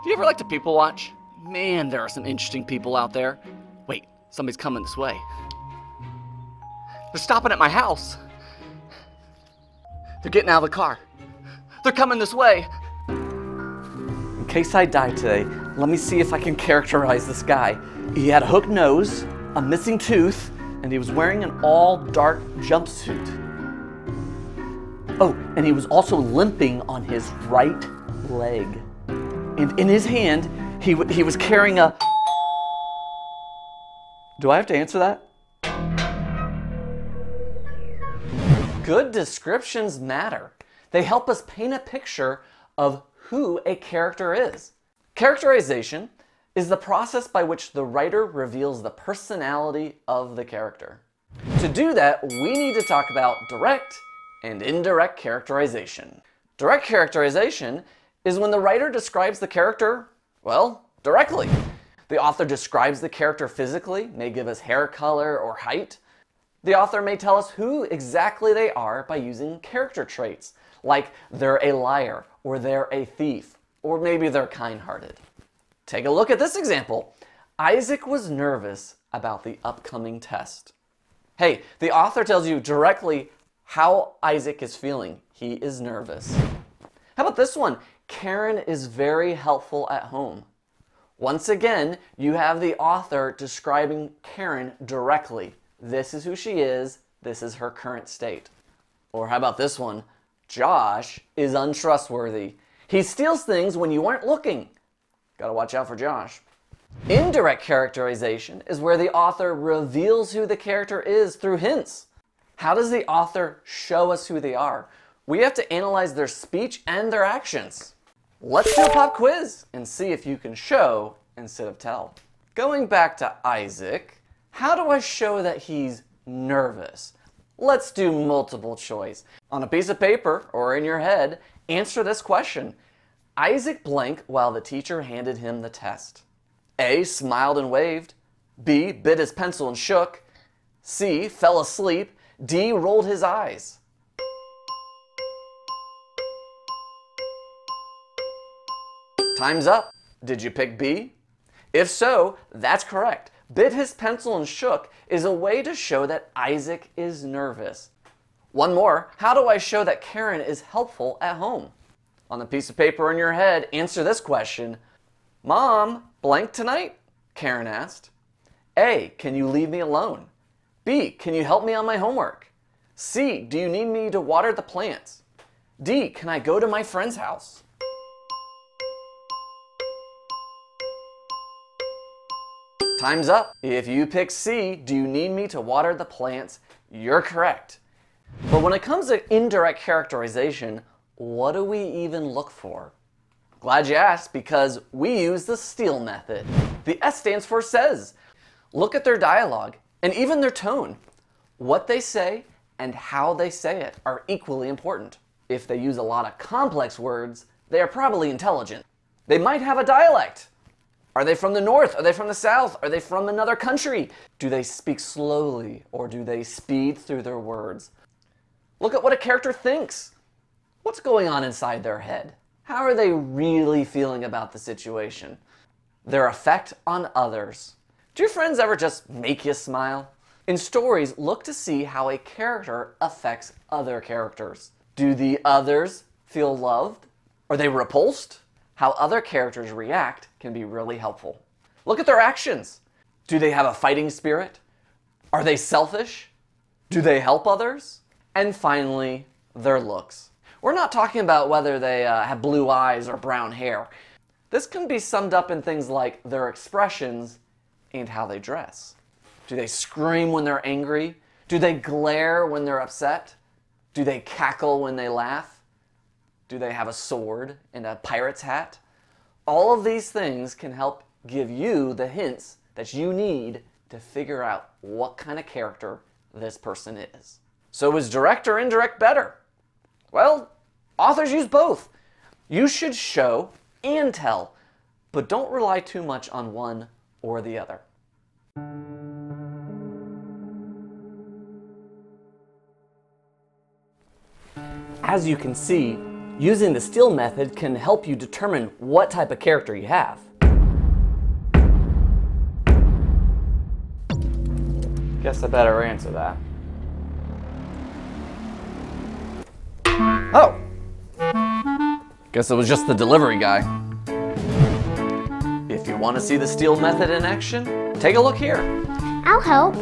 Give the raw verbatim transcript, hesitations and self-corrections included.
Do you ever like to people watch? Man, there are some interesting people out there. Wait, somebody's coming this way. They're stopping at my house. They're getting out of the car. They're coming this way. In case I die today, let me see if I can characterize this guy. He had a hooked nose, a missing tooth, and he was wearing an all-dark jumpsuit. Oh, and he was also limping on his right leg. And in his hand, he, w he was carrying a... Do I have to answer that? Good descriptions matter. They help us paint a picture of who a character is. Characterization is the process by which the writer reveals the personality of the character. To do that, we need to talk about direct and indirect characterization. Direct characterization is when the writer describes the character, well, directly. The author describes the character physically, may give us hair color or height. The author may tell us who exactly they are by using character traits, like they're a liar, or they're a thief, or maybe they're kind-hearted. Take a look at this example. Isaac was nervous about the upcoming test. Hey, the author tells you directly how Isaac is feeling. He is nervous. How about this one? Karen is very helpful at home. Once again, you have the author describing Karen directly. This is who she is. This is her current state. Or how about this one? Josh is untrustworthy. He steals things when you aren't looking. Gotta watch out for Josh. Indirect characterization is where the author reveals who the character is through hints. How does the author show us who they are? We have to analyze their speech and their actions. Let's do a pop quiz and see if you can show instead of tell. Going back to Isaac, how do I show that he's nervous? Let's do multiple choice. On a piece of paper or in your head, answer this question. Isaac blank while the teacher handed him the test. A, smiled and waved. B, bit his pencil and shook. C, fell asleep. D, rolled his eyes. Time's up. Did you pick B? If so, that's correct. Bit his pencil and shook is a way to show that Isaac is nervous. One more. How do I show that Karen is helpful at home? On the piece of paper in your head, answer this question. Mom, blank tonight? Karen asked. A, can you leave me alone? B, can you help me on my homework? C, do you need me to water the plants? D, can I go to my friend's house? Time's up. If you pick C, do you need me to water the plants? You're correct. But when it comes to indirect characterization, what do we even look for? Glad you asked, because we use the STEAL method. The S stands for says. Look at their dialogue. And even their tone. What they say and how they say it are equally important. If they use a lot of complex words, they are probably intelligent. They might have a dialect. Are they from the north? Are they from the south? Are they from another country? Do they speak slowly or do they speed through their words? Look at what a character thinks. What's going on inside their head? How are they really feeling about the situation? Their effect on others. Do your friends ever just make you smile? In stories, look to see how a character affects other characters. Do the others feel loved? Are they repulsed? How other characters react can be really helpful. Look at their actions. Do they have a fighting spirit? Are they selfish? Do they help others? And finally, their looks. We're not talking about whether they uh, have blue eyes or brown hair. This can be summed up in things like their expressions and how they dress. Do they scream when they're angry? Do they glare when they're upset? Do they cackle when they laugh? Do they have a sword and a pirate's hat? All of these things can help give you the hints that you need to figure out what kind of character this person is. So is direct or indirect better? Well, authors use both. You should show and tell, but don't rely too much on one or the other. As you can see, Using the STEAL method can help you determine what type of character you have. Guess I better answer that. Oh! Guess it was just the delivery guy. If you want to see the STEAL method in action, take a look here. I'll help.